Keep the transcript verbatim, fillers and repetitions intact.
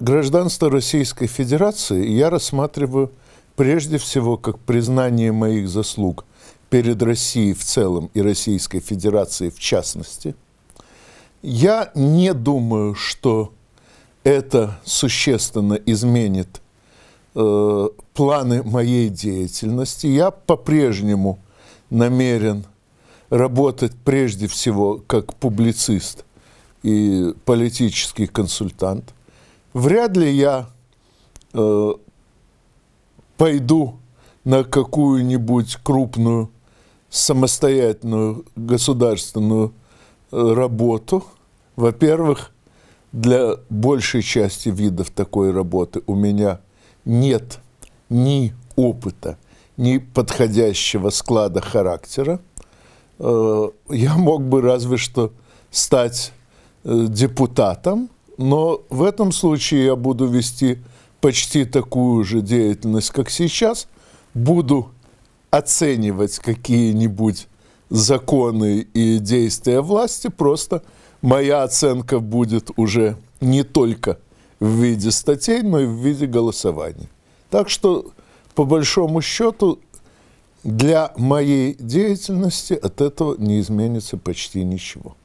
Гражданство Российской Федерации я рассматриваю прежде всего как признание моих заслуг перед Россией в целом и Российской Федерацией в частности. Я не думаю, что это существенно изменит э, планы моей деятельности. Я по-прежнему намерен работать прежде всего как публицист и политический консультант. Вряд ли я э, пойду на какую-нибудь крупную самостоятельную государственную работу. Во-первых, для большей части видов такой работы у меня нет ни опыта, ни подходящего склада характера. Я мог бы разве что стать депутатом, но в этом случае я буду вести почти такую же деятельность, как сейчас. Буду оценивать какие-нибудь законы и действия власти, просто моя оценка будет уже не только в виде статей, но и в виде голосований. Так что, по большому счету, для моей деятельности от этого не изменится почти ничего.